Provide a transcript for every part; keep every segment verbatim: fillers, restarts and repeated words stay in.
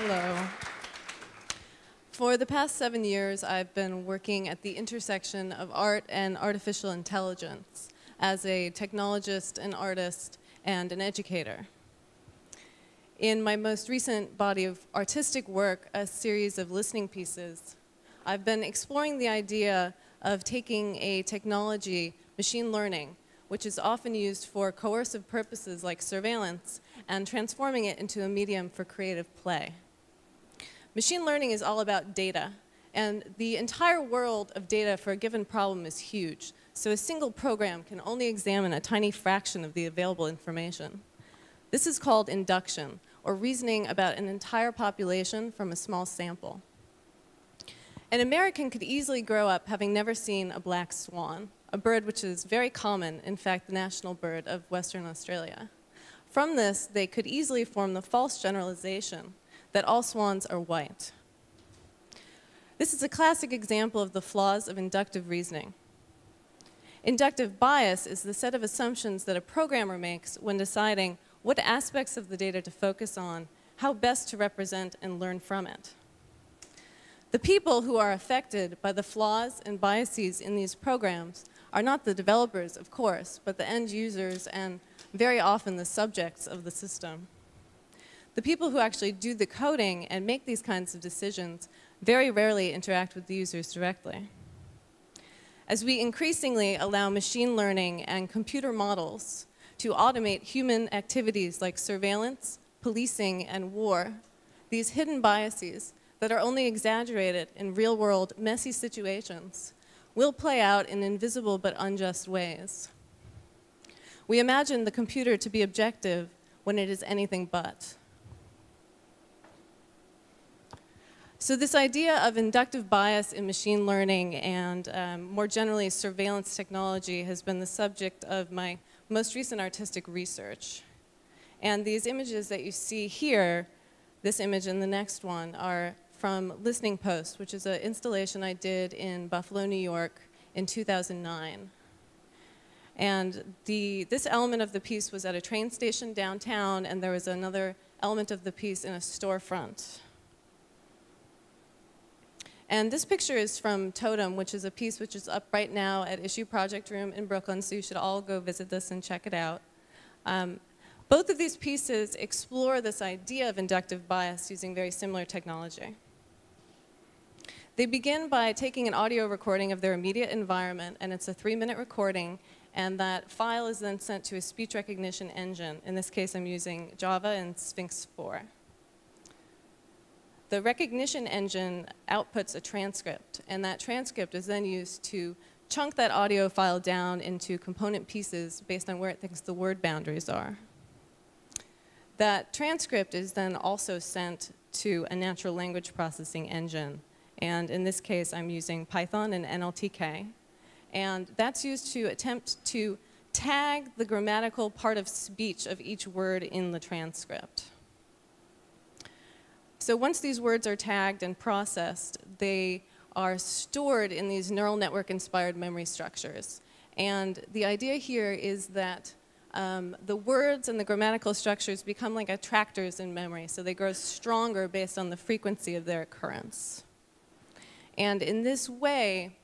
Hello. For the past seven years, I've been working at the intersection of art and artificial intelligence as a technologist, an artist, and an educator. In my most recent body of artistic work, a series of listening pieces, I've been exploring the idea of taking a technology, machine learning, which is often used for coercive purposes like surveillance, and transforming it into a medium for creative play. Machine learning is all about data, and the entire world of data for a given problem is huge, so a single program can only examine a tiny fraction of the available information. This is called induction, or reasoning about an entire population from a small sample. An American could easily grow up having never seen a black swan, a bird which is very common, in fact, the national bird of Western Australia. From this, they could easily form the false generalization that all swans are white. This is a classic example of the flaws of inductive reasoning. Inductive bias is the set of assumptions that a programmer makes when deciding what aspects of the data to focus on, how best to represent and learn from it. The people who are affected by the flaws and biases in these programs are not the developers, of course, but the end users and very often the subjects of the system. The people who actually do the coding and make these kinds of decisions very rarely interact with the users directly. As we increasingly allow machine learning and computer models to automate human activities like surveillance, policing, and war, these hidden biases that are only exaggerated in real-world messy situations will play out in invisible but unjust ways. We imagine the computer to be objective when it is anything but. So this idea of inductive bias in machine learning and um, more generally surveillance technology has been the subject of my most recent artistic research. And these images that you see here, this image and the next one, are from Listening Post, which is an installation I did in Buffalo, New York in two thousand nine. And the, this element of the piece was at a train station downtown, and there was another element of the piece in a storefront. And this picture is from Totem, which is a piece which is up right now at Issue Project Room in Brooklyn, so you should all go visit this and check it out. Um, both of these pieces explore this idea of inductive bias using very similar technology. They begin by taking an audio recording of their immediate environment, and it's a three-minute recording, and that file is then sent to a speech recognition engine. In this case, I'm using Java and Sphinx four. The recognition engine outputs a transcript, and that transcript is then used to chunk that audio file down into component pieces based on where it thinks the word boundaries are. That transcript is then also sent to a natural language processing engine, and in this case I'm using Python and N L T K, and that's used to attempt to tag the grammatical part of speech of each word in the transcript. So once these words are tagged and processed, they are stored in these neural network-inspired memory structures. And the idea here is that um, the words and the grammatical structures become like attractors in memory, so they grow stronger based on the frequency of their occurrence. And in this way,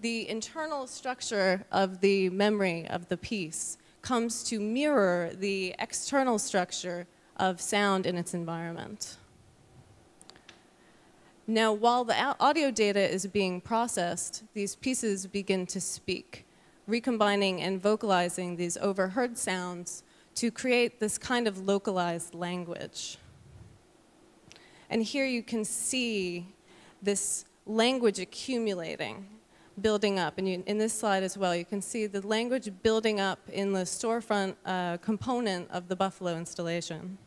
the internal structure of the memory of the piece comes to mirror the external structure of sound in its environment. Now, while the audio data is being processed, these pieces begin to speak, recombining and vocalizing these overheard sounds to create this kind of localized language. And here you can see this language accumulating, building up. And you, in this slide as well, you can see the language building up in the storefront uh, component of the Buffalo installation.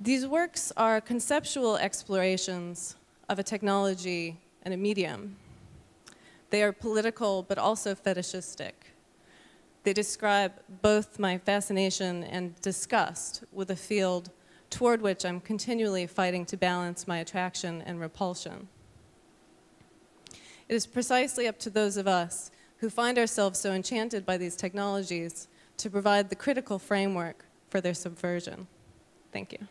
These works are conceptual explorations of a technology and a medium. They are political, but also fetishistic. They describe both my fascination and disgust with a field toward which I'm continually fighting to balance my attraction and repulsion. It is precisely up to those of us who find ourselves so enchanted by these technologies to provide the critical framework for their subversion. Thank you.